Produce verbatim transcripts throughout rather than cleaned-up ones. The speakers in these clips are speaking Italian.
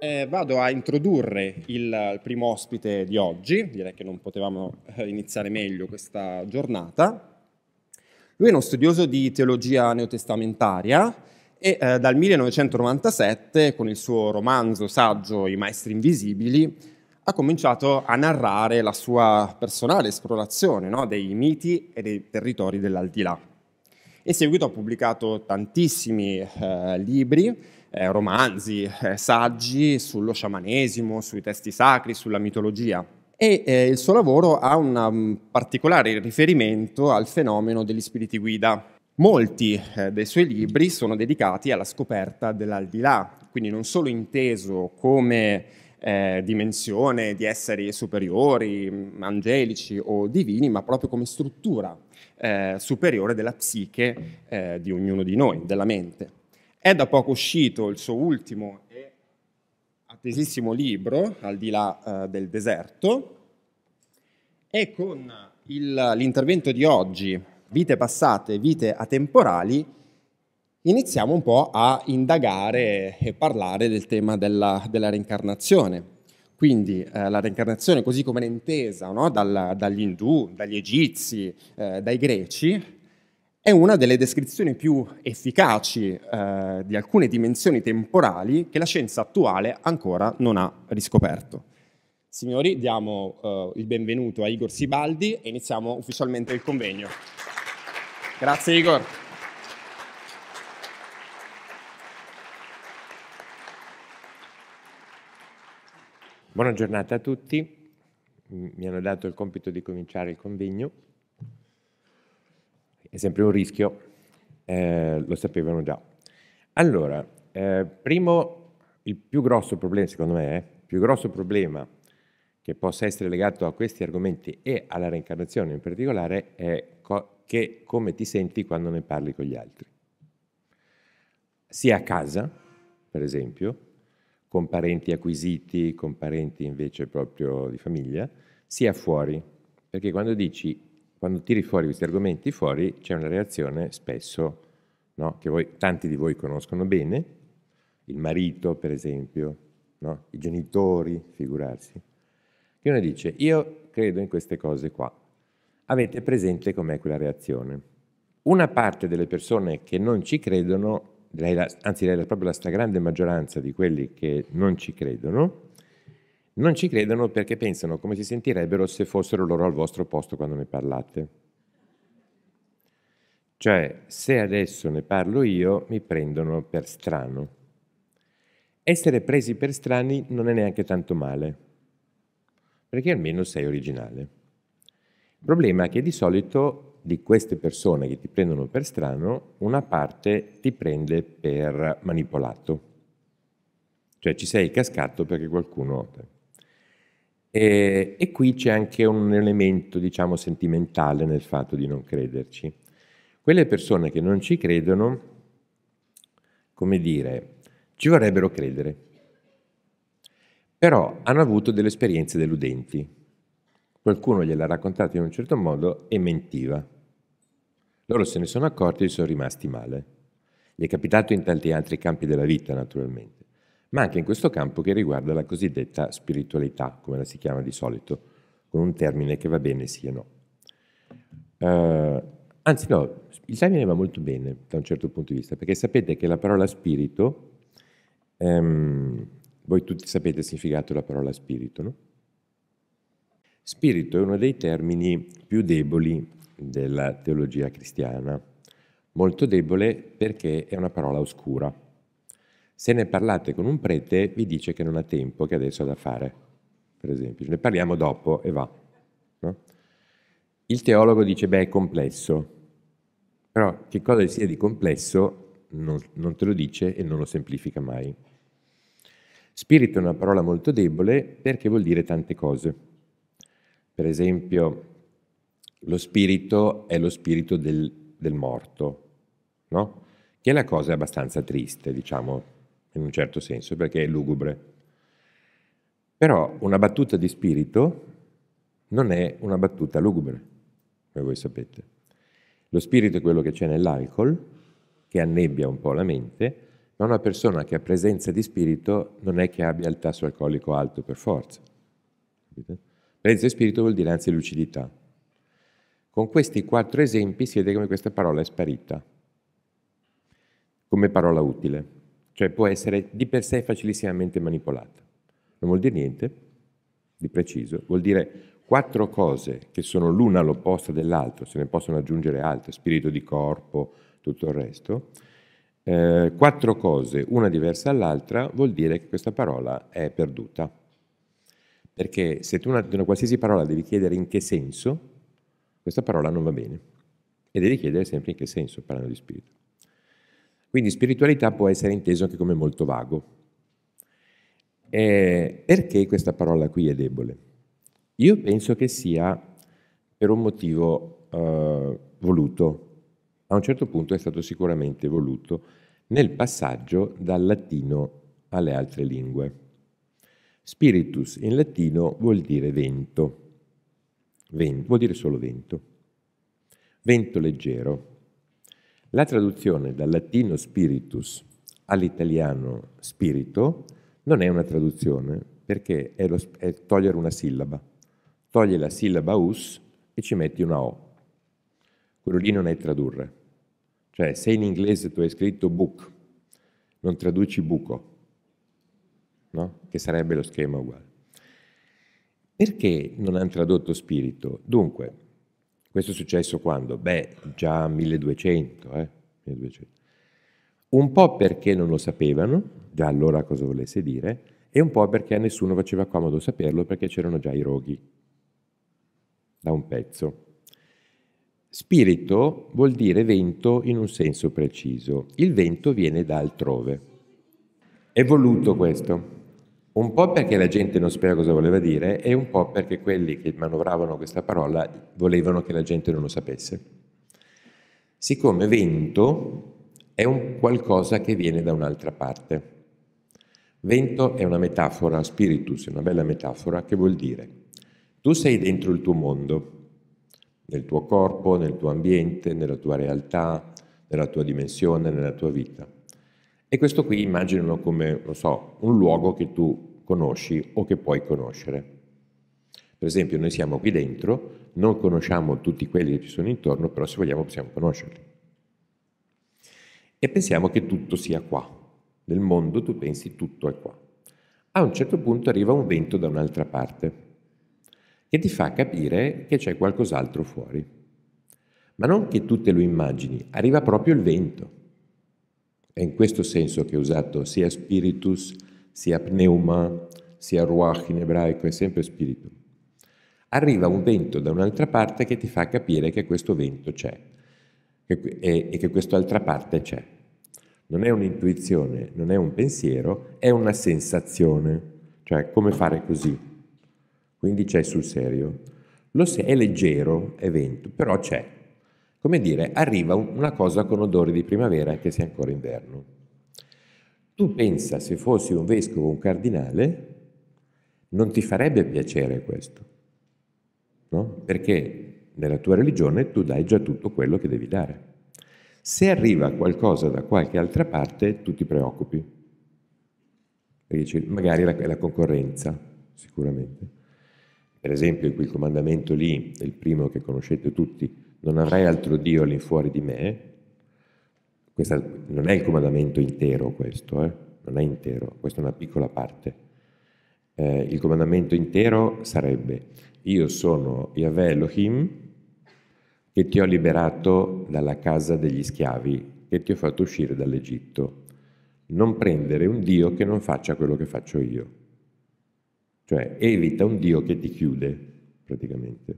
Eh, vado a introdurre il, il primo ospite di oggi, direi che non potevamo eh, iniziare meglio questa giornata. Lui è uno studioso di teologia neotestamentaria e eh, dal millenovecentonovantasette, con il suo romanzo saggio I Maestri Invisibili, ha cominciato a narrare la sua personale esplorazione, no, dei miti e dei territori dell'aldilà. In seguito ha pubblicato tantissimi eh, libri, Eh, romanzi, eh, saggi sullo sciamanesimo, sui testi sacri, sulla mitologia. E eh, il suo lavoro ha un um, particolare riferimento al fenomeno degli spiriti guida. Molti eh, dei suoi libri sono dedicati alla scoperta dell'aldilà, quindi non solo inteso come eh, dimensione di esseri superiori, angelici o divini, ma proprio come struttura eh, superiore della psiche eh, di ognuno di noi, della mente. È da poco uscito il suo ultimo e attesissimo libro, Al di là eh, del deserto, e con l'intervento di oggi, Vite passate, vite atemporali, iniziamo un po' a indagare e parlare del tema della, della reincarnazione. Quindi eh, la reincarnazione, così come era intesa, no? Dal, dagli indù, dagli egizi, eh, dai greci, è una delle descrizioni più efficaci eh, di alcune dimensioni temporali che la scienza attuale ancora non ha riscoperto. Signori, diamo eh, il benvenuto a Igor Sibaldi e iniziamo ufficialmente il convegno. Grazie Igor. Buona giornata a tutti. Mi hanno dato il compito di cominciare il convegno. È sempre un rischio, eh, lo sapevano già. Allora, eh, primo, il più grosso problema, secondo me, eh, il più grosso problema che possa essere legato a questi argomenti e alla reincarnazione in particolare è co che come ti senti quando ne parli con gli altri. Sia a casa, per esempio, con parenti acquisiti, con parenti invece proprio di famiglia, sia fuori, perché quando dici Quando tiri fuori questi argomenti fuori c'è una reazione spesso, no, che voi, tanti di voi conoscono bene, il marito per esempio, no, i genitori, figurarsi, che uno dice io credo in queste cose qua, avete presente com'è quella reazione? Una parte delle persone che non ci credono, anzi è proprio la stragrande maggioranza di quelli che non ci credono, non ci credono perché pensano come si sentirebbero se fossero loro al vostro posto quando ne parlate. Cioè, se adesso ne parlo io, mi prendono per strano. Essere presi per strani non è neanche tanto male, perché almeno sei originale. Il problema è che di solito di queste persone che ti prendono per strano, una parte ti prende per manipolato. Cioè ci sei cascato perché qualcuno... E, e qui c'è anche un elemento, diciamo, sentimentale nel fatto di non crederci. Quelle persone che non ci credono, come dire, ci vorrebbero credere, però hanno avuto delle esperienze deludenti. Qualcuno gliel'ha raccontata in un certo modo e mentiva. Loro se ne sono accorti e sono rimasti male. Gli è capitato in tanti altri campi della vita, naturalmente, ma anche in questo campo che riguarda la cosiddetta spiritualità, come la si chiama di solito, con un termine che va bene sì e no. Eh, anzi no, il termine va molto bene da un certo punto di vista, perché sapete che la parola spirito, ehm, voi tutti sapete il significato della parola spirito, no? Spirito è uno dei termini più deboli della teologia cristiana, molto debole perché è una parola oscura. Se ne parlate con un prete, vi dice che non ha tempo, che adesso ha da fare, per esempio. Ne parliamo dopo e va. No? Il teologo dice, beh, è complesso. Però che cosa sia di complesso non, non te lo dice e non lo semplifica mai. Spirito è una parola molto debole perché vuol dire tante cose. Per esempio, lo spirito è lo spirito del, del morto, no? Che è la cosa abbastanza triste, diciamo, in un certo senso, perché è lugubre. Però una battuta di spirito non è una battuta lugubre, come voi sapete. Lo spirito è quello che c'è nell'alcol, che annebbia un po' la mente, ma una persona che ha presenza di spirito non è che abbia il tasso alcolico alto per forza. Capite? Presenza di spirito vuol dire anzi lucidità. Con questi quattro esempi si vede come questa parola è sparita, come parola utile, cioè può essere di per sé facilissimamente manipolata. Non vuol dire niente di preciso, vuol dire quattro cose che sono l'una l'opposta dell'altro, se ne possono aggiungere altre, spirito di corpo, tutto il resto. Eh, quattro cose, una diversa dall'altra, vuol dire che questa parola è perduta. Perché se tu una, una qualsiasi parola devi chiedere in che senso, questa parola non va bene. E devi chiedere sempre in che senso, parlando di spirito. Quindi spiritualità può essere inteso anche come molto vago. Eh, perché questa parola qui è debole? Io penso che sia per un motivo eh, voluto, a un certo punto è stato sicuramente voluto, nel passaggio dal latino alle altre lingue. Spiritus in latino vuol dire vento, vento vuol dire solo vento, vento leggero. La traduzione dal latino spiritus all'italiano spirito non è una traduzione, perché è, lo, è togliere una sillaba. Togli la sillaba us e ci metti una o. Quello lì non è tradurre. Cioè, se in inglese tu hai scritto book, non traduci buco, no? Che sarebbe lo schema uguale. Perché non hanno tradotto spirito? Dunque, questo è successo quando? Beh, già milleduecento, eh? milleduecento. Un po' perché non lo sapevano, già allora cosa volesse dire, e un po' perché a nessuno faceva comodo saperlo, perché c'erano già i roghi. Da un pezzo. Spirito vuol dire vento in un senso preciso. Il vento viene da altrove. È voluto questo, un po' perché la gente non sapeva cosa voleva dire e un po' perché quelli che manovravano questa parola volevano che la gente non lo sapesse. Siccome vento è un qualcosa che viene da un'altra parte. Vento è una metafora, spiritus è una bella metafora che vuol dire tu sei dentro il tuo mondo, nel tuo corpo, nel tuo ambiente, nella tua realtà, nella tua dimensione, nella tua vita. E questo qui immaginano come, non so, un luogo che tu conosci o che puoi conoscere. Per esempio, noi siamo qui dentro, non conosciamo tutti quelli che ci sono intorno, però se vogliamo possiamo conoscerli. E pensiamo che tutto sia qua. Nel mondo tu pensi tutto è qua. A un certo punto arriva un vento da un'altra parte, che ti fa capire che c'è qualcos'altro fuori. Ma non che tu te lo immagini, arriva proprio il vento. È in questo senso che è usato sia spiritus, sia pneuma, sia ruach in ebraico, è sempre spirito. Arriva un vento da un'altra parte che ti fa capire che questo vento c'è e che quest'altra parte c'è. Non è un'intuizione, non è un pensiero, è una sensazione, cioè come fare così. Quindi c'è sul serio. Lo se è leggero, è vento, però c'è. Come dire, arriva una cosa con odore di primavera anche se è ancora inverno. Tu pensa, se fossi un vescovo o un cardinale, non ti farebbe piacere questo, no? Perché nella tua religione tu dai già tutto quello che devi dare. Se arriva qualcosa da qualche altra parte, tu ti preoccupi. Perché magari è la, la concorrenza, sicuramente. Per esempio, quel comandamento lì, il primo che conoscete tutti, non avrai altro Dio all'infuori di me, questa, non è il comandamento intero questo, eh? Non è intero, questa è una piccola parte. Eh, il comandamento intero sarebbe, io sono Yahweh Elohim che ti ho liberato dalla casa degli schiavi, che ti ho fatto uscire dall'Egitto. Non prendere un Dio che non faccia quello che faccio io. Cioè evita un Dio che ti chiude, praticamente.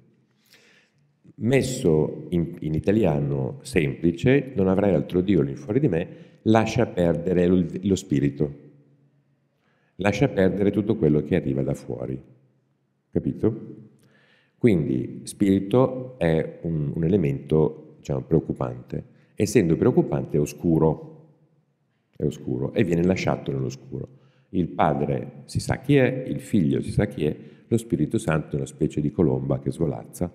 Messo in, in italiano semplice, non avrai altro Dio lì fuori di me, lascia perdere lo, lo spirito, lascia perdere tutto quello che arriva da fuori, capito? Quindi spirito è un, un elemento, diciamo, preoccupante, essendo preoccupante è oscuro, è oscuro e viene lasciato nell'oscuro. Il padre si sa chi è, il figlio si sa chi è, lo Spirito Santo è una specie di colomba che svolazza,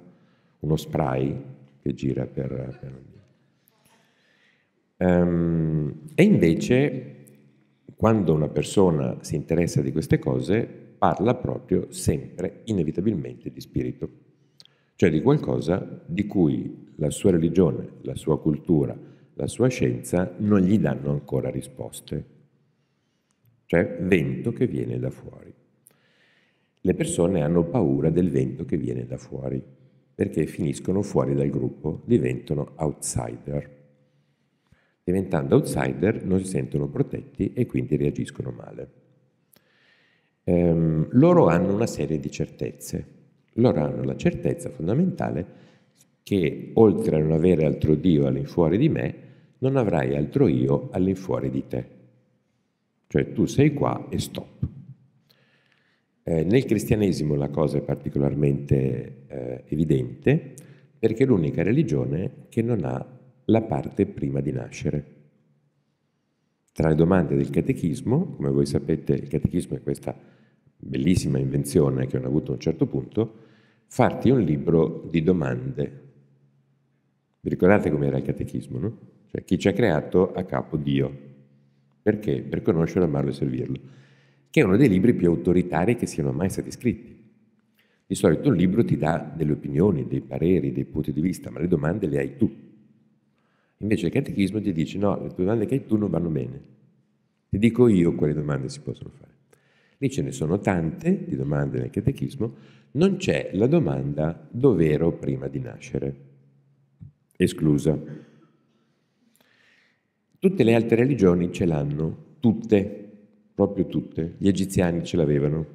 uno spray che gira per... per... Um, e invece Quando una persona si interessa di queste cose, parla proprio sempre, inevitabilmente, di spirito, cioè di qualcosa di cui la sua religione, la sua cultura, la sua scienza non gli danno ancora risposte, cioè vento che viene da fuori. Le persone hanno paura del vento che viene da fuori, perché finiscono fuori dal gruppo, diventano outsider. Diventando outsider non si sentono protetti e quindi reagiscono male. Ehm, loro hanno una serie di certezze. Loro hanno la certezza fondamentale che oltre a non avere altro Dio all'infuori di me, non avrai altro io all'infuori di te. Cioè tu sei qua e stop. Eh, nel cristianesimo la cosa è particolarmente eh, evidente, perché è l'unica religione che non ha la parte prima di nascere. Tra le domande del catechismo, come voi sapete, il catechismo è questa bellissima invenzione che hanno avuto a un certo punto, farti un libro di domande. Vi ricordate com'era il catechismo, no? Cioè, chi ci ha creato a capo Dio. Perché? Per conoscerlo, amarlo e servirlo. Che è uno dei libri più autoritari che siano mai stati scritti. Di solito un libro ti dà delle opinioni, dei pareri, dei punti di vista, ma le domande le hai tu. Invece il catechismo ti dice no, le tue domande che hai tu non vanno bene. Ti dico io quali domande si possono fare. Lì ce ne sono tante di domande nel catechismo, non c'è la domanda dov'ero prima di nascere, esclusa. Tutte le altre religioni ce l'hanno, tutte, proprio tutte. Gli egiziani ce l'avevano.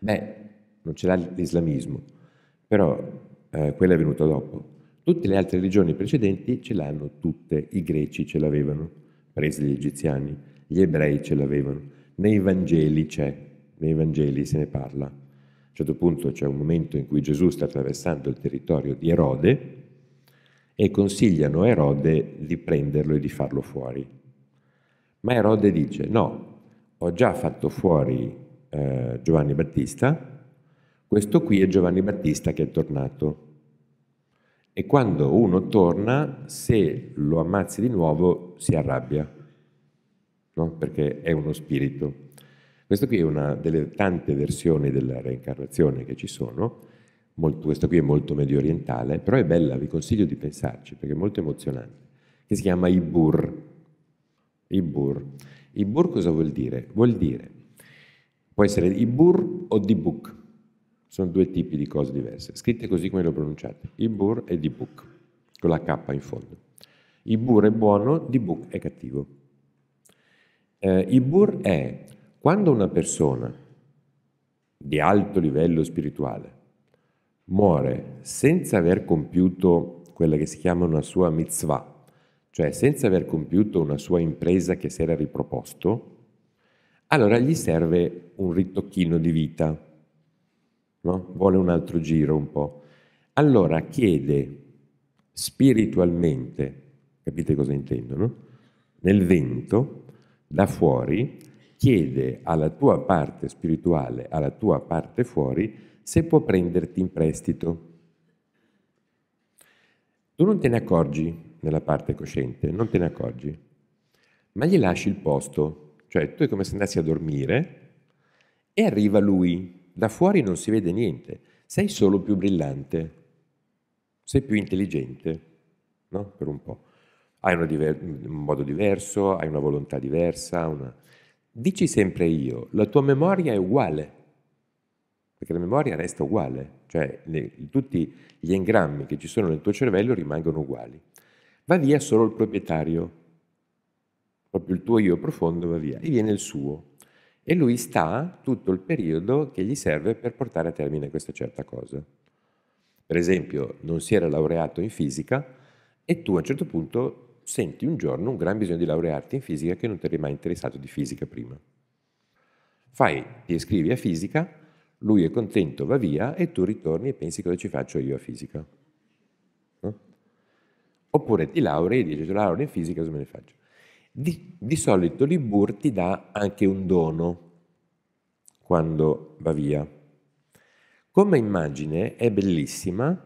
Beh, non ce l'ha l'islamismo, però eh, quella è venuta dopo. Tutte le altre religioni precedenti ce l'hanno tutte, i greci ce l'avevano, presi gli egiziani, gli ebrei ce l'avevano, nei Vangeli c'è, nei Vangeli se ne parla. A un certo punto c'è un momento in cui Gesù sta attraversando il territorio di Erode e consigliano a Erode di prenderlo e di farlo fuori. Ma Erode dice no, ho già fatto fuori eh, Giovanni Battista, questo qui è Giovanni Battista che è tornato. E quando uno torna, se lo ammazzi di nuovo, si arrabbia, no? Perché è uno spirito. Questa qui è una delle tante versioni della reincarnazione che ci sono, molto, questa qui è molto medio orientale, però è bella, vi consiglio di pensarci, perché è molto emozionante, che si chiama Ibbur. Ibbur. Ibbur cosa vuol dire? Vuol dire, può essere Ibbur o dibbuk. Sono due tipi di cose diverse, scritte così come lo pronunciate, Ibbur e dibbuk, con la K in fondo. Ibbur è buono, dibbuk è cattivo. Eh, Ibbur è quando una persona di alto livello spirituale muore senza aver compiuto quella che si chiama una sua mitzvah, cioè senza aver compiuto una sua impresa che si era riproposto, allora gli serve un ritocchino di vita. No? Vuole un altro giro un po'. Allora chiede spiritualmente, capite cosa intendo, no? Nel vento, da fuori, chiede alla tua parte spirituale, alla tua parte fuori, se può prenderti in prestito. Tu non te ne accorgi nella parte cosciente, non te ne accorgi, ma gli lasci il posto, cioè tu è come se andassi a dormire e arriva lui. Da fuori non si vede niente, sei solo più brillante, sei più intelligente, no? Per un po'. Hai un modo diverso, hai una volontà diversa. Una... Dici sempre io, la tua memoria è uguale, perché la memoria resta uguale, cioè le, tutti gli engrammi che ci sono nel tuo cervello rimangono uguali. Va via solo il proprietario, proprio il tuo io profondo va via, e viene il suo. E lui sta tutto il periodo che gli serve per portare a termine questa certa cosa. Per esempio, non si era laureato in fisica e tu a un certo punto senti un giorno un gran bisogno di laurearti in fisica che non ti eri mai interessato di fisica prima. Fai, ti iscrivi a fisica, lui è contento, va via e tu ritorni e pensi cosa ci faccio io a fisica. No? Oppure ti laurei e dici, ti laureo in fisica, cosa me ne faccio? Di, di solito l'Ibbur ti dà anche un dono quando va via. Come immagine è bellissima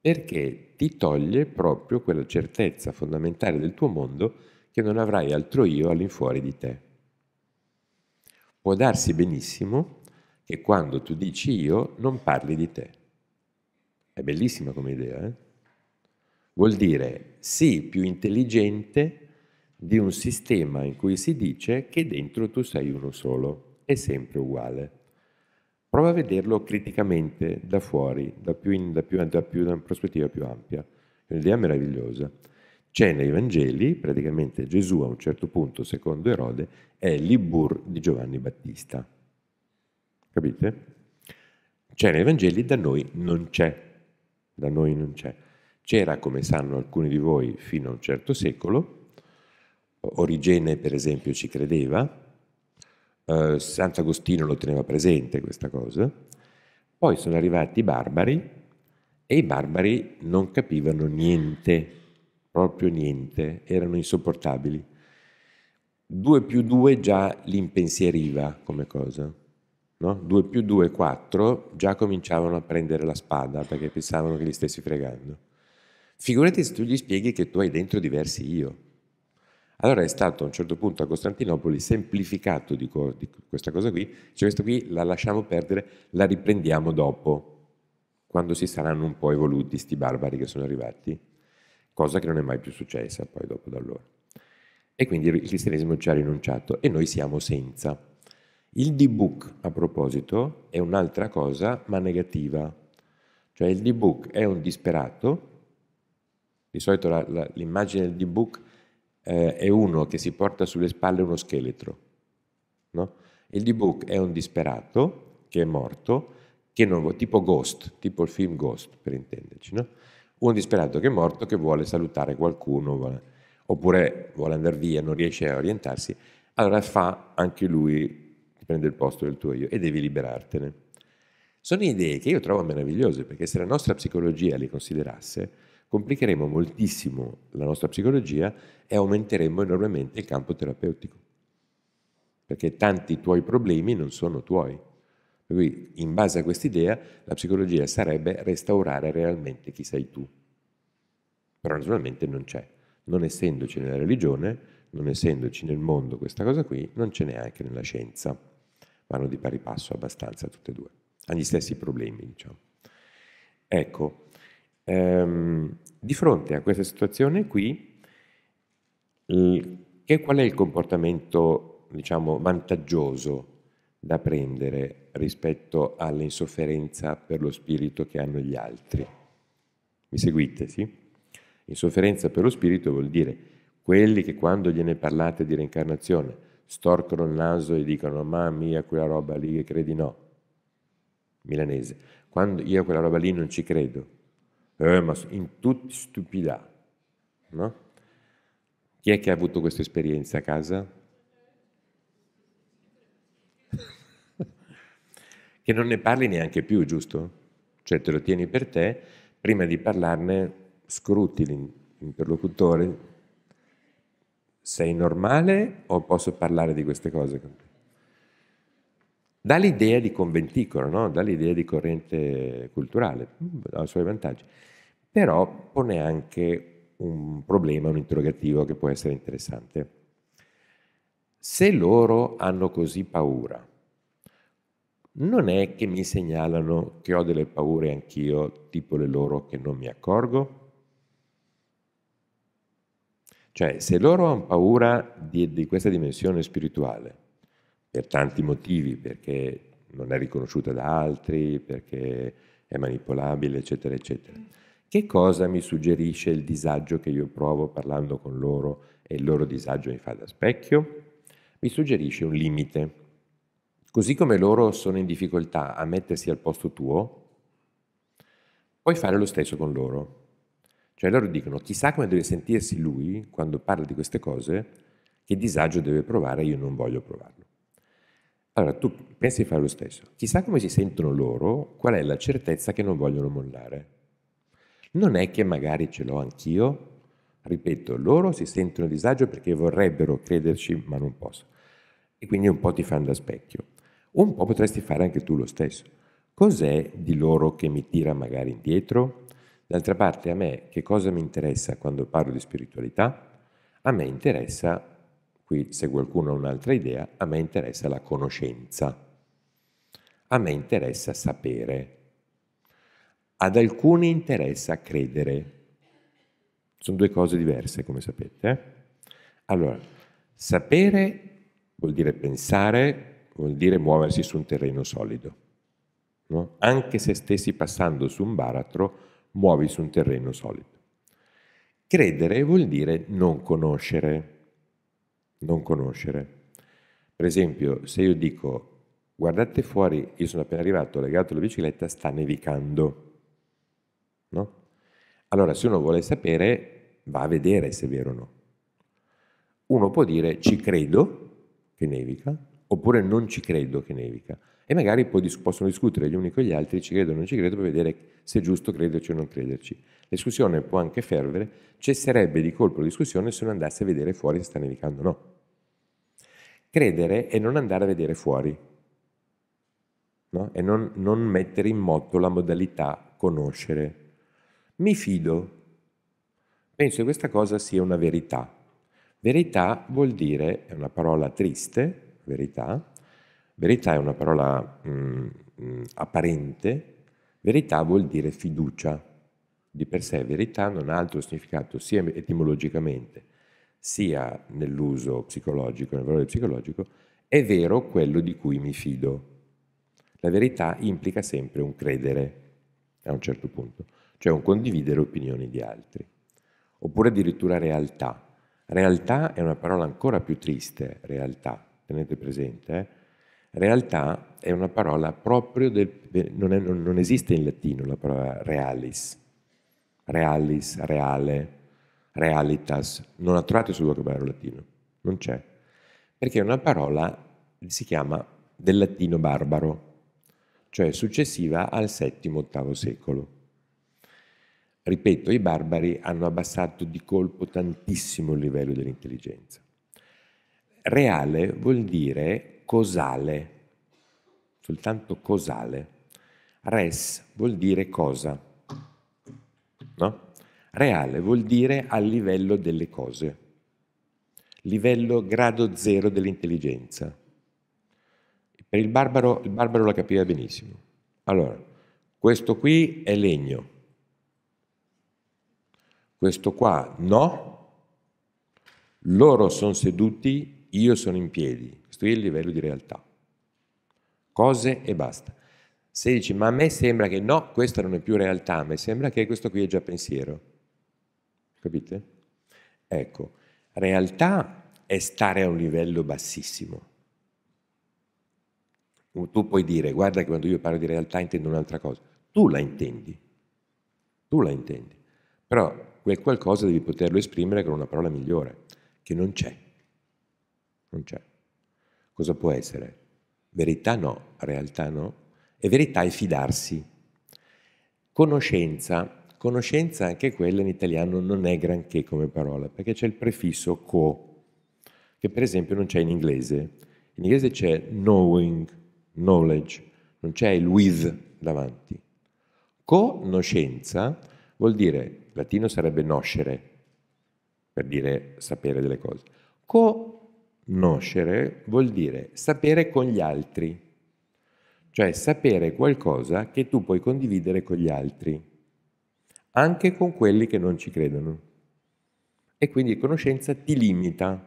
perché ti toglie proprio quella certezza fondamentale del tuo mondo che non avrai altro io all'infuori di te. può darsi benissimo che quando tu dici io non parli di te. È bellissima come idea, eh? Vuol dire sii più intelligente di un sistema in cui si dice che dentro tu sei uno solo, è sempre uguale. Prova a vederlo criticamente da fuori, da, più in, da, più, da, più, da una prospettiva più ampia. È un'idea meravigliosa. C'è nei Vangeli, praticamente Gesù a un certo punto, secondo Erode, è l'Ibbur di Giovanni Battista. Capite? C'è nei Vangeli, da noi non c'è. Da noi non c'è. C'era, come sanno alcuni di voi, fino a un certo secolo. Origene, per esempio, ci credeva. Eh, Sant'Agostino lo teneva presente, questa cosa. Poi sono arrivati i barbari e i barbari non capivano niente. Proprio niente, erano insopportabili. due più due già li impensieriva come cosa, no? due più due, quattro, già cominciavano a prendere la spada perché pensavano che li stessi fregando. Figurati se tu gli spieghi che tu hai dentro diversi io. Allora è stato a un certo punto a Costantinopoli semplificato di, co- di questa cosa qui, cioè questa qui la lasciamo perdere, la riprendiamo dopo, quando si saranno un po' evoluti sti barbari che sono arrivati. Cosa che non è mai più successa poi dopo da allora. E quindi il cristianesimo ci ha rinunciato e noi siamo senza. Il dibbuk, a proposito, è un'altra cosa ma negativa. Cioè il dibbuk è un disperato, di solito la, la, l'immagine del dibbuk eh, è uno che si porta sulle spalle uno scheletro. No? Il dibbuk è un disperato che è morto, che non, tipo Ghost, tipo il film Ghost per intenderci, no? Un disperato che è morto, che vuole salutare qualcuno, vuole, oppure vuole andare via, non riesce a orientarsi, allora fa anche lui, ti prende il posto del tuo io e devi liberartene. Sono idee che io trovo meravigliose, perché se la nostra psicologia le considerasse, complicheremo moltissimo la nostra psicologia e aumenteremo enormemente il campo terapeutico, perché tanti tuoi problemi non sono tuoi. Per cui, in base a quest'idea, la psicologia sarebbe restaurare realmente chi sei tu. Però naturalmente non c'è. Non essendoci nella religione, non essendoci nel mondo questa cosa qui, non ce n'è anche nella scienza. Vanno di pari passo abbastanza tutte e due. Hanno gli stessi problemi, diciamo. Ecco, ehm, di fronte a questa situazione qui, che qual è il comportamento, diciamo, vantaggioso da prendere rispetto all'insofferenza per lo spirito che hanno gli altri? Mi seguite, sì? Insofferenza per lo spirito vuol dire quelli che quando gliene parlate di reincarnazione storcono il naso e dicono mamma mia quella roba lì che credi no. Milanese. Quando io a quella roba lì non ci credo. Eh, ma in tutti stupidà. No? Chi è che ha avuto questa esperienza a casa? Che non ne parli neanche più, giusto? Cioè te lo tieni per te, prima di parlarne scruti l'interlocutore. Sei normale o posso parlare di queste cose? Dà l'idea di conventicolo, no? Dà l'idea di corrente culturale, ha i suoi vantaggi. Però pone anche un problema, un interrogativo che può essere interessante. Se loro hanno così paura, non è che mi segnalano che ho delle paure anch'io, tipo le loro, che non mi accorgo? Cioè, se loro hanno paura di, di questa dimensione spirituale, per tanti motivi, perché non è riconosciuta da altri, perché è manipolabile, eccetera, eccetera, che cosa mi suggerisce il disagio che io provo parlando con loro e il loro disagio mi fa da specchio? Mi suggerisce un limite. Così come loro sono in difficoltà a mettersi al posto tuo, puoi fare lo stesso con loro. Cioè loro dicono, chissà come deve sentirsi lui quando parla di queste cose, che disagio deve provare, io non voglio provarlo. Allora tu pensi di fare lo stesso. Chissà come si sentono loro, qual è la certezza che non vogliono mollare. Non è che magari ce l'ho anch'io, ripeto, loro si sentono a disagio perché vorrebbero crederci ma non possono. E quindi un po' ti fanno da specchio. Un po' potresti fare anche tu lo stesso. Cos'è di loro che mi tira magari indietro? D'altra parte a me che cosa mi interessa quando parlo di spiritualità? A me interessa Qui, se qualcuno ha un'altra idea, a me interessa la conoscenza. A me interessa sapere. Ad alcuni interessa credere. Sono due cose diverse, come sapete. Eh? Allora, sapere vuol dire pensare, vuol dire muoversi su un terreno solido. No? Anche se stessi passando su un baratro, muovi su un terreno solido. Credere vuol dire non conoscere. Non conoscere. Per esempio, se io dico: guardate fuori, io sono appena arrivato, ho legato la bicicletta, sta nevicando. No? Allora, se uno vuole sapere, va a vedere se è vero o no. Uno può dire: ci credo che nevica, oppure non ci credo che nevica. E magari poi possono discutere gli uni con gli altri, ci credo o non ci credo, per vedere se è giusto crederci o non crederci. La discussione può anche fervere, cesserebbe di colpo la discussione se non andasse a vedere fuori se sta nevicando o no. Credere è non andare a vedere fuori. No? E non, non mettere in moto la modalità conoscere. Mi fido, penso che questa cosa sia una verità. Verità vuol dire, è una parola triste, verità, verità è una parola mh, mh, apparente, verità vuol dire fiducia. Di per sé verità non ha altro significato sia etimologicamente, sia nell'uso psicologico, nel valore psicologico, è vero quello di cui mi fido. La verità implica sempre un credere, a un certo punto, cioè un condividere opinioni di altri. Oppure addirittura realtà. Realtà è una parola ancora più triste, realtà, tenete presente. Eh? Realtà è una parola proprio del... Non, è, non, non esiste in latino la parola realis. Realis, reale, realitas. Non la trovate sul vocabolario latino, non c'è. Perché è una parola, si chiama, del latino barbaro, cioè successiva al settimo ottavo secolo. Ripeto, i barbari hanno abbassato di colpo tantissimo il livello dell'intelligenza. Reale vuol dire cosale, soltanto cosale. Res vuol dire cosa, no? Reale vuol dire al livello delle cose, livello grado zero dell'intelligenza. Per il barbaro, il barbaro la capiva benissimo. Allora, questo qui è legno, questo qua no, loro sono seduti, io sono in piedi. Questo è il livello di realtà. Cose e basta. Se dici, ma a me sembra che no, questa non è più realtà, a me sembra che questo qui è già pensiero. Capite? Ecco, realtà è stare a un livello bassissimo. Tu puoi dire, guarda che quando io parlo di realtà intendo un'altra cosa. Tu la intendi, tu la intendi. Però quel qualcosa devi poterlo esprimere con una parola migliore, che non c'è. Non c'è. Cosa può essere? Verità no, realtà no. E verità è fidarsi. Conoscenza. Conoscenza anche quella in italiano non è granché come parola, perché c'è il prefisso co, che per esempio non c'è in inglese. In inglese c'è knowing. Knowledge, non c'è il with davanti. Conoscenza vuol dire, latino sarebbe noscere, per dire sapere delle cose. Conoscere vuol dire sapere con gli altri, cioè sapere qualcosa che tu puoi condividere con gli altri, anche con quelli che non ci credono. E quindi conoscenza ti limita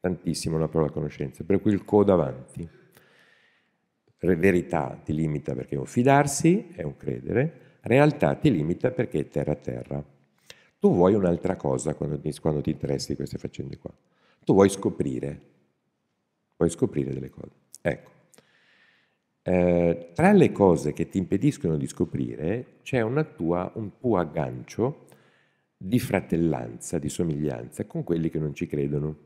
tantissimo la parola conoscenza, per cui il co davanti. Verità ti limita perché è un fidarsi, è un credere, realtà ti limita perché è terra a terra. Tu vuoi un'altra cosa quando ti, quando ti interessi di queste faccende qua. Tu vuoi scoprire, vuoi scoprire delle cose. Ecco, eh, tra le cose che ti impediscono di scoprire c'è una tua, un tuo aggancio di fratellanza, di somiglianza con quelli che non ci credono.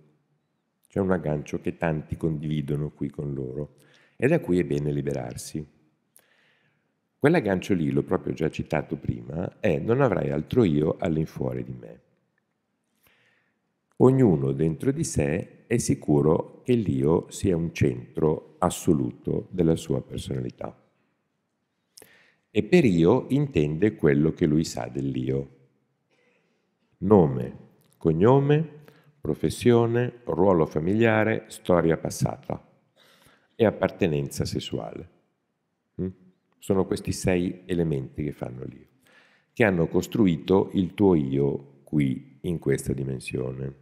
C'è un aggancio che tanti condividono qui con loro. E da cui è bene liberarsi. Quell'aggancio lì, l'ho proprio già citato prima, è non avrai altro io all'infuori di me. Ognuno dentro di sé è sicuro che l'io sia un centro assoluto della sua personalità. E per io intende quello che lui sa dell'io. Nome, cognome, professione, ruolo familiare, storia passata e appartenenza sessuale. Sono questi sei elementi che fanno l'io, che hanno costruito il tuo io qui, in questa dimensione.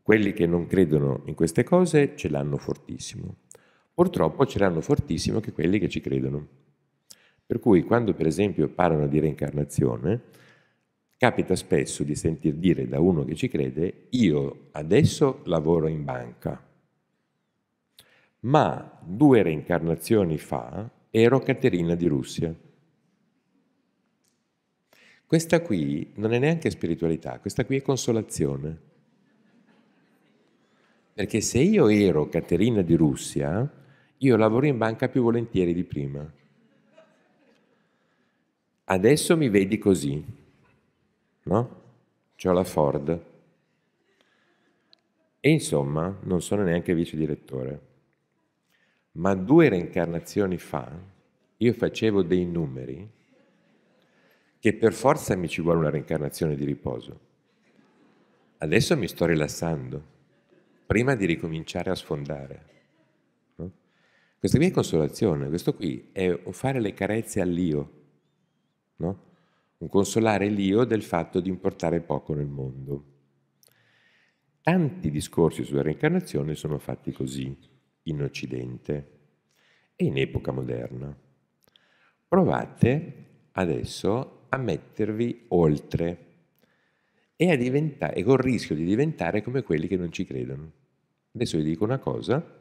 Quelli che non credono in queste cose ce l'hanno fortissimo. Purtroppo ce l'hanno fortissimo che quelli che ci credono. Per cui quando per esempio parlano di reincarnazione, capita spesso di sentir dire da uno che ci crede: io adesso lavoro in banca, ma due reincarnazioni fa ero Caterina di Russia. Questa qui non è neanche spiritualità, questa qui è consolazione. Perché se io ero Caterina di Russia, io lavoro in banca più volentieri di prima. Adesso mi vedi così, no? C'ho la Ford. E insomma, non sono neanche vice direttore. Ma due reincarnazioni fa, io facevo dei numeri che per forza mi ci vuole una reincarnazione di riposo. Adesso mi sto rilassando prima di ricominciare a sfondare. No? Questa qui è consolazione, questo qui è fare le carezze all'io, no? Un consolare l'io del fatto di importare poco nel mondo. Tanti discorsi sulla reincarnazione sono fatti così, in Occidente e in epoca moderna. Provate adesso a mettervi oltre e, a diventare, e col rischio di diventare come quelli che non ci credono. Adesso vi dico una cosa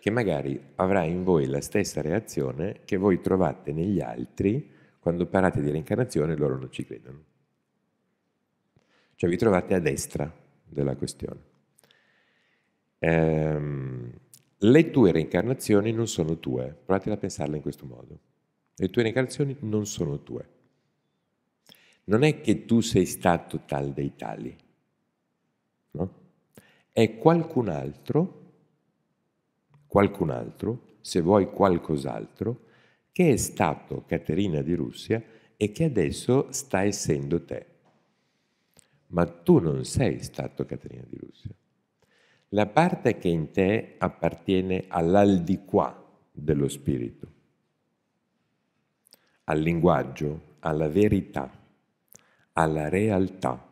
che magari avrà in voi la stessa reazione che voi trovate negli altri quando parlate di reincarnazione e loro non ci credono. Cioè vi trovate a destra della questione. Ehm, le tue reincarnazioni non sono tue. Provate a pensarla in questo modo. Le tue reincarnazioni non sono tue. Non è che tu sei stato tal dei tali, no? È qualcun altro, qualcun altro, se vuoi qualcos'altro, che è stato Caterina di Russia e che adesso sta essendo te. Ma tu non sei stato Caterina di Russia. La parte che è in te appartiene all'aldiquà dello spirito, al linguaggio, alla verità, alla realtà,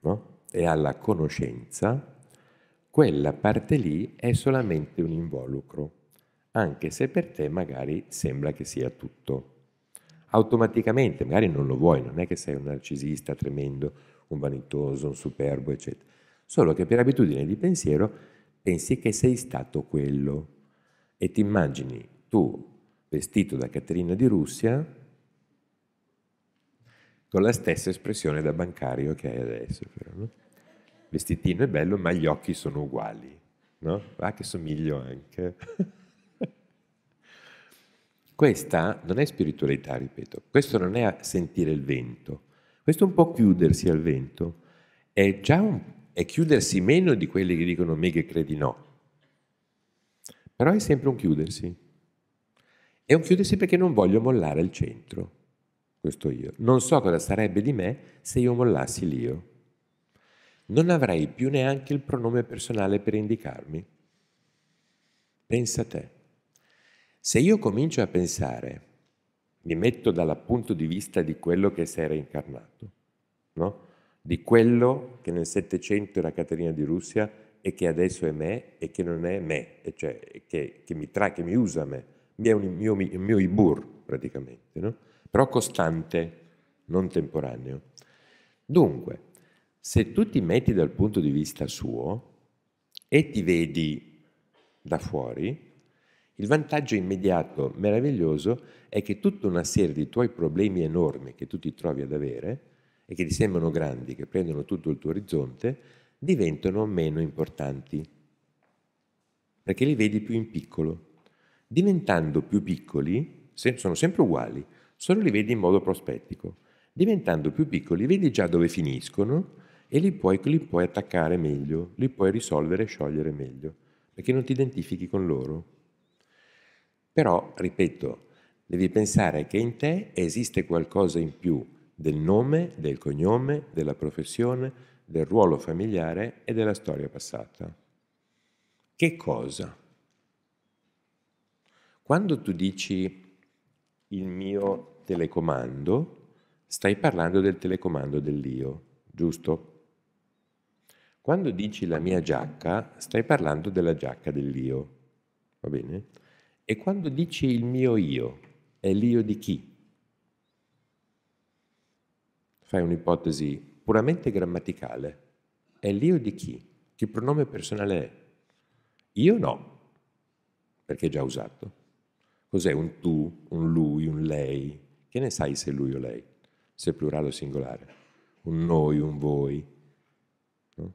no? E alla conoscenza. Quella parte lì è solamente un involucro, anche se per te magari sembra che sia tutto. Automaticamente, magari non lo vuoi, non è che sei un narcisista tremendo, un vanitoso, un superbo, eccetera. Solo che per abitudine di pensiero pensi che sei stato quello e ti immagini tu vestito da Caterina di Russia con la stessa espressione da bancario che hai adesso, però, no? Vestitino è bello, ma gli occhi sono uguali, no? Ah, che somiglio anche. Questa non è spiritualità, ripeto, questo non è sentire il vento, questo è un po' chiudersi al vento, è già un, è chiudersi meno di quelli che dicono mega credi no, però è sempre un chiudersi, è un chiudersi perché non voglio mollare il centro. Questo io. Non so cosa sarebbe di me se io mollassi l'io. Non avrei più neanche il pronome personale per indicarmi. Pensa te. Se io comincio a pensare, mi metto dal punto di vista di quello che si era incarnato, no? Di quello che nel Settecento era Caterina di Russia e che adesso è me e che non è me, e cioè che, che mi tra, che mi usa me. Mi è un mio, mio Ibbur praticamente, no? Però costante, non temporaneo. Dunque, se tu ti metti dal punto di vista suo e ti vedi da fuori, il vantaggio immediato, meraviglioso, è che tutta una serie di tuoi problemi enormi che tu ti trovi ad avere e che ti sembrano grandi, che prendono tutto il tuo orizzonte, diventano meno importanti, perché li vedi più in piccolo. Diventando più piccoli, sono sempre uguali, solo li vedi in modo prospettico. Diventando più piccoli, vedi già dove finiscono e li puoi, li puoi attaccare meglio, li puoi risolvere e sciogliere meglio, perché non ti identifichi con loro. Però, ripeto, devi pensare che in te esiste qualcosa in più del nome, del cognome, della professione, del ruolo familiare e della storia passata. Che cosa? Quando tu dici il mio telecomando, stai parlando del telecomando dell'io, giusto? Quando dici la mia giacca, stai parlando della giacca dell'io, va bene? E quando dici il mio io, è l'io di chi? Fai un'ipotesi puramente grammaticale. È l'io di chi? Che pronome personale è? Io no, perché è già usato. Cos'è un tu, un lui, un lei? Che ne sai se lui o lei? Se plurale o singolare? Un noi, un voi? No?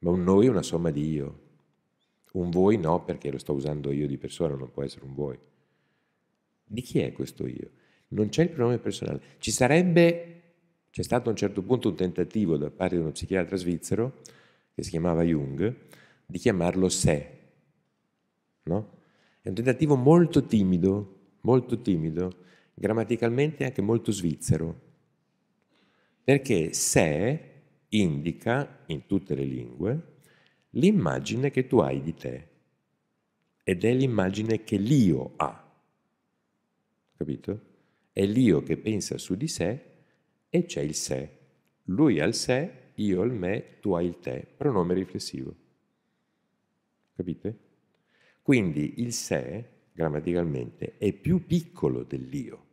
Ma un noi è una somma di io. Un voi no, perché lo sto usando io di persona, non può essere un voi. Di chi è questo io? Non c'è il pronome personale. Ci sarebbe, c'è stato a un certo punto un tentativo da parte di uno psichiatra svizzero, che si chiamava Jung, di chiamarlo sé. No? È un tentativo molto timido, molto timido, grammaticalmente anche molto svizzero, perché sé indica, in tutte le lingue, l'immagine che tu hai di te, ed è l'immagine che l'io ha, capito? È l'io che pensa su di sé e c'è il sé. Lui ha il sé, io ho il me, tu hai il te, pronome riflessivo, capite? Quindi il sé, grammaticalmente, è più piccolo dell'io.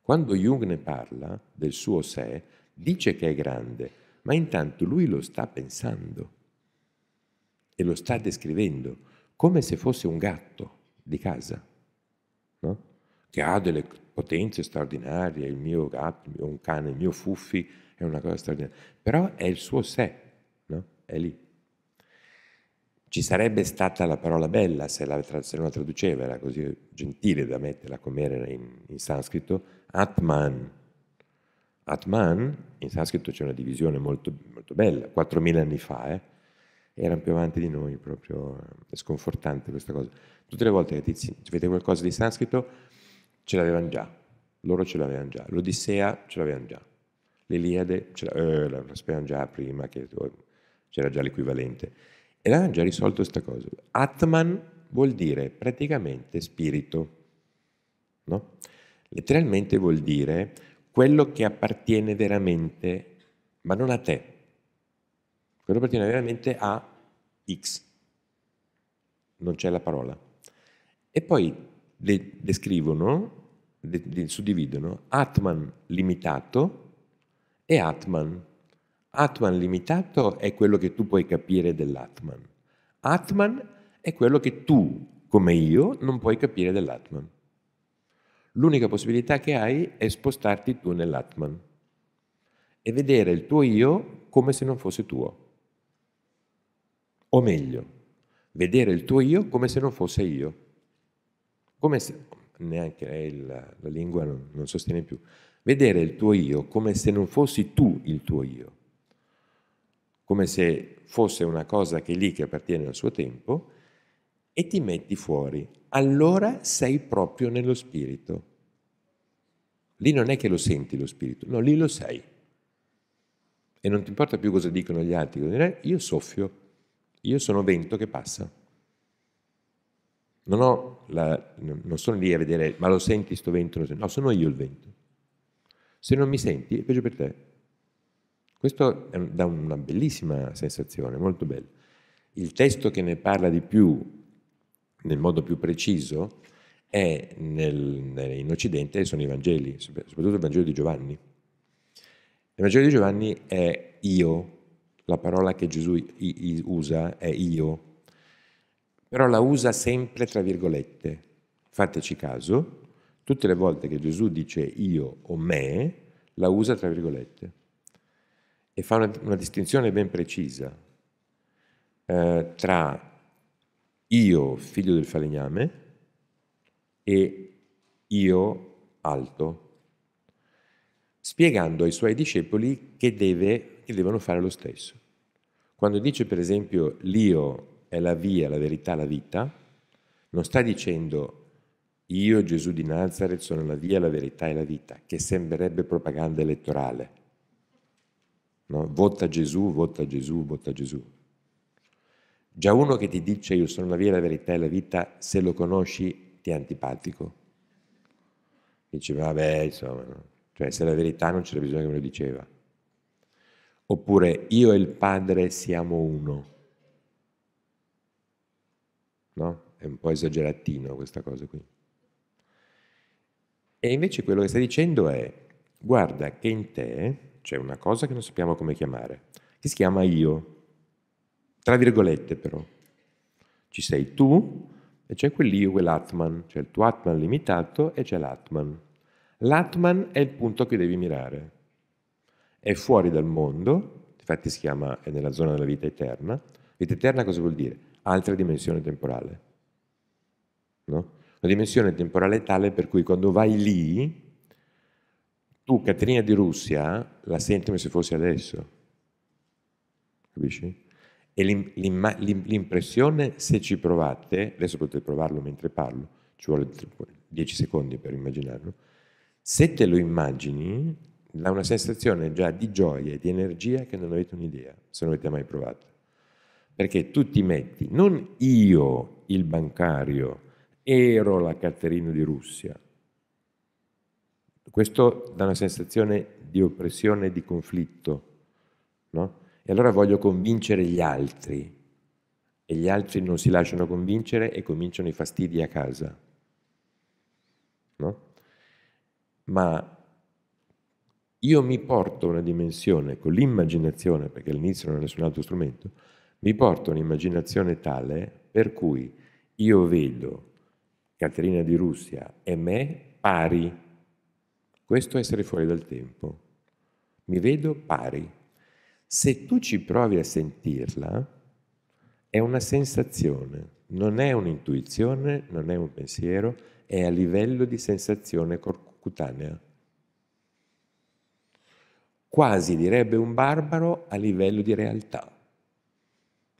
Quando Jung ne parla, del suo sé, dice che è grande, ma intanto lui lo sta pensando e lo sta descrivendo come se fosse un gatto di casa, no? Che ha delle potenze straordinarie, il mio gatto, il mio, un cane, il mio Fuffi, è una cosa straordinaria. Però è il suo sé, no? È lì. Ci sarebbe stata la parola bella se, la tra, se non la traduceva, era così gentile da metterla come era in, in sanscrito, Atman. Atman, in sanscrito c'è una divisione molto, molto bella, quattromila anni fa, eh? Erano più avanti di noi, proprio è sconfortante questa cosa. Tutte le volte che ti vede qualcosa di sanscrito ce l'avevano già, loro ce l'avevano già, l'Odissea ce l'avevano già, l'Iliade ce l'avevano eh, già prima, che c'era già l'equivalente. E l'hanno già risolto questa cosa. Atman vuol dire praticamente spirito, no? Letteralmente vuol dire quello che appartiene veramente, ma non a te. Quello che appartiene veramente a X. Non c'è la parola. E poi de- descrivono, de- de- suddividono Atman limitato e Atman. Atman limitato è quello che tu puoi capire dell'Atman. Atman è quello che tu, come io, non puoi capire dell'Atman. L'unica possibilità che hai è spostarti tu nell'Atman e vedere il tuo io come se non fosse tuo. O meglio, vedere il tuo io come se non fosse io. Come se, neanche eh, la, la lingua non, non sostiene più. Vedere il tuo io come se non fossi tu il tuo io. Come se fosse una cosa che è lì, che appartiene al suo tempo, e ti metti fuori. Allora sei proprio nello spirito. Lì non è che lo senti lo spirito, no, lì lo sei. E non ti importa più cosa dicono gli altri. Io soffio, io sono vento che passa. Non, ho la, non sono lì a vedere, ma lo senti sto vento? No, sono io il vento. Se non mi senti, è peggio per te. Questo dà una bellissima sensazione, molto bella. Il testo che ne parla di più, nel modo più preciso, è nel, in Occidente, sono i Vangeli, soprattutto il Vangelo di Giovanni. Il Vangelo di Giovanni è io, la parola che Gesù usa è io, però la usa sempre tra virgolette. Fateci caso, tutte le volte che Gesù dice io o me, la usa tra virgolette. E fa una, una distinzione ben precisa eh, tra io, figlio del falegname, e io alto, spiegando ai suoi discepoli che, deve, che devono fare lo stesso. Quando dice, per esempio, l'io è la via, la verità, la vita, non sta dicendo io, Gesù di Nazaret, sono la via, la verità e la vita, che sembrerebbe propaganda elettorale. no? Vota Gesù, vota Gesù, vota Gesù. Già uno che ti dice io sono la via, la verità e la vita, se lo conosci ti è antipatico. Dici vabbè, insomma, no? Cioè se è la verità non c'era bisogno che me lo diceva. Oppure io e il Padre siamo uno. No? È un po' esageratino questa cosa qui. E invece quello che sta dicendo è guarda che in te c'è una cosa che non sappiamo come chiamare, che si chiama io, tra virgolette però. Ci sei tu e c'è quell'io, quell'Atman, c'è il tuo Atman limitato e c'è l'Atman. L'Atman è il punto a cui devi mirare. È fuori dal mondo, infatti si chiama, è nella zona della vita eterna. Vita eterna cosa vuol dire? Altra dimensione temporale. No? Una dimensione temporale tale per cui quando vai lì, tu Caterina di Russia la senti come se fosse adesso, capisci? E l'impressione, se ci provate, adesso potete provarlo mentre parlo, ci vuole dieci secondi per immaginarlo, se te lo immagini, dà una sensazione già di gioia e di energia che non avete un'idea, se non avete mai provato. Perché tu ti metti, non io il bancario, ero la Caterina di Russia. Questo dà una sensazione di oppressione, di conflitto, no? E allora voglio convincere gli altri, e gli altri non si lasciano convincere e cominciano i fastidi a casa, no? Ma io mi porto una dimensione con l'immaginazione, perché all'inizio non è nessun altro strumento, mi porto un'immaginazione tale per cui io vedo Caterina di Russia e me pari. Questo è essere fuori dal tempo. Mi vedo pari. Se tu ci provi a sentirla, è una sensazione, non è un'intuizione, non è un pensiero, è a livello di sensazione cutanea. Quasi, direbbe un barbaro, a livello di realtà.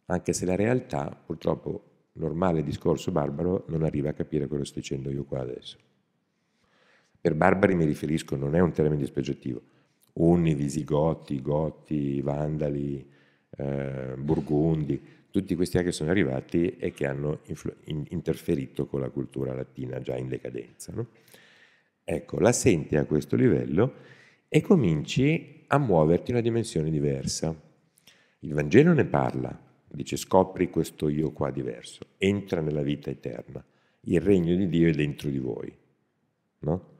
Anche se la realtà, purtroppo, normale discorso barbaro, non arriva a capire quello che sto dicendo io qua adesso. Per barbari mi riferisco, non è un termine dispregiativo, Unni, Visigoti, Gotti, Vandali, eh, Burgundi, tutti questi che sono arrivati e che hanno in interferito con la cultura latina già in decadenza. No? Ecco, la senti a questo livello e cominci a muoverti in una dimensione diversa. Il Vangelo ne parla, dice scopri questo io qua diverso, entra nella vita eterna, il regno di Dio è dentro di voi, no?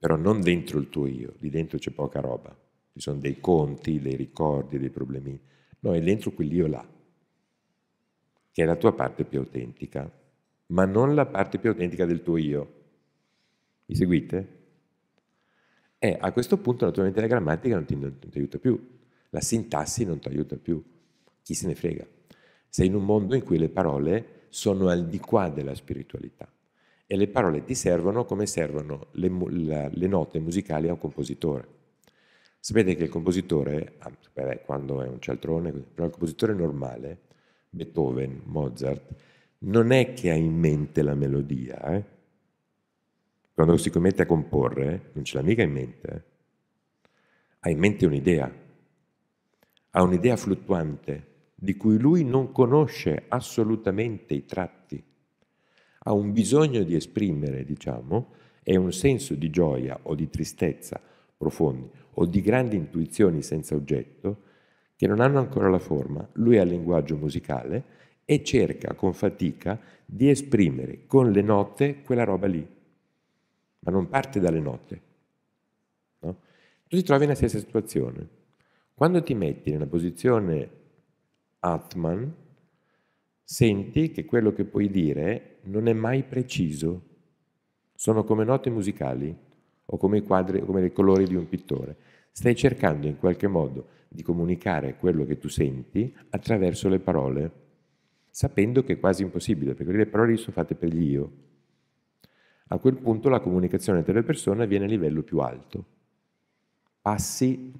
Però non dentro il tuo io, lì dentro c'è poca roba, ci sono dei conti, dei ricordi, dei problemi, no, è dentro quell'io là, che è la tua parte più autentica, ma non la parte più autentica del tuo io. Mi seguite? E a questo punto naturalmente la grammatica non ti, non ti aiuta più, la sintassi non ti aiuta più, chi se ne frega. Sei in un mondo in cui le parole sono al di qua della spiritualità e le parole ti servono come servono le, la, le note musicali a un compositore. Sapete che il compositore, ah, beh, quando è un cialtrone, però il compositore normale, Beethoven, Mozart, non è che ha in mente la melodia. Eh? Quando si commette a comporre, non ce l'ha mica in mente. Eh? Ha in mente un'idea, ha un'idea fluttuante, di cui lui non conosce assolutamente i tratti, ha un bisogno di esprimere, diciamo, e un senso di gioia o di tristezza profondi o di grandi intuizioni senza oggetto che non hanno ancora la forma. Lui ha il linguaggio musicale e cerca con fatica di esprimere con le note quella roba lì, ma non parte dalle note. No? Tu ti trovi nella stessa situazione. Quando ti metti in una posizione Atman, senti che quello che puoi dire non è mai preciso, sono come note musicali o come i quadri, come i colori di un pittore. Stai cercando in qualche modo di comunicare quello che tu senti attraverso le parole, sapendo che è quasi impossibile, perché le parole sono fatte per gli io. A quel punto la comunicazione tra le persone viene a livello più alto. Passi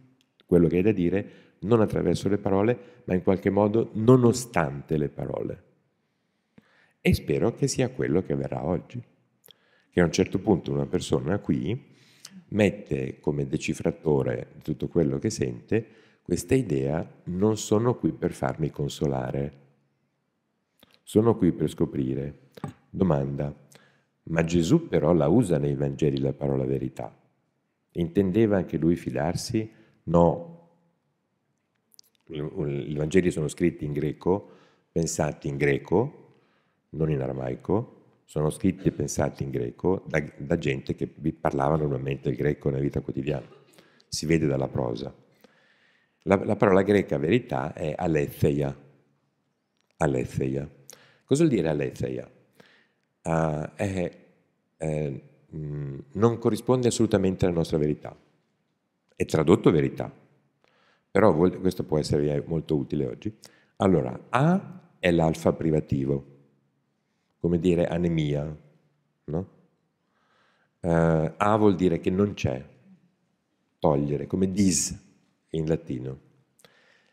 quello che hai da dire non attraverso le parole, ma in qualche modo nonostante le parole. E spero che sia quello che avverrà oggi, che a un certo punto una persona qui mette come decifratore di tutto quello che sente questa idea, non sono qui per farmi consolare. Sono qui per scoprire. Domanda: ma Gesù però la usa nei Vangeli la parola verità? Intendeva anche lui fidarsi? No. I Vangeli sono scritti in greco, pensati in greco, non in aramaico, sono scritti e pensati in greco da, da gente che parlava normalmente il greco nella vita quotidiana. Si vede dalla prosa. La, la parola greca verità è aletheia. Aletheia. Cosa vuol dire aletheia? Uh, è, è, mh, non corrisponde assolutamente alla nostra verità. È tradotto verità. Però vuol, questo può essere molto utile oggi. Allora, A è l'alfa privativo, come dire anemia, no? Uh, a vuol dire che non c'è, togliere, come dis in latino.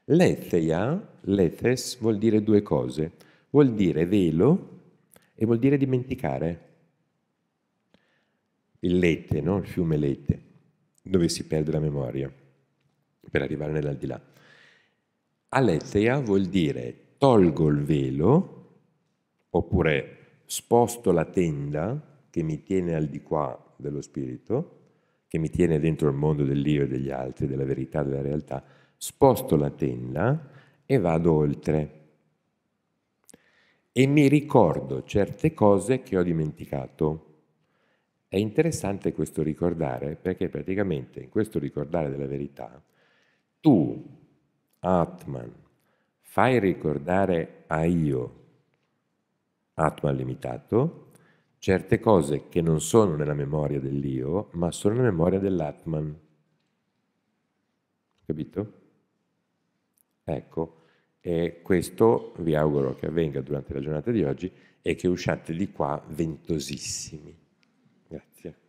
Letheia, lethes, vuol dire due cose, vuol dire velo e vuol dire dimenticare. Il Lete, no? Il fiume Lete, dove si perde la memoria per arrivare nell'aldilà. Aletheia vuol dire tolgo il velo, oppure sposto la tenda che mi tiene al di qua dello spirito, che mi tiene dentro il mondo dell'io e degli altri, della verità, della realtà, sposto la tenda e vado oltre. E mi ricordo certe cose che ho dimenticato. È interessante questo ricordare, perché praticamente in questo ricordare della verità, tu, Atman, fai ricordare a io, Atman limitato, certe cose che non sono nella memoria dell'io, ma sono nella memoria dell'Atman. Capito? Ecco, e questo vi auguro che avvenga durante la giornata di oggi e che usciate di qua ventosissimi. Grazie.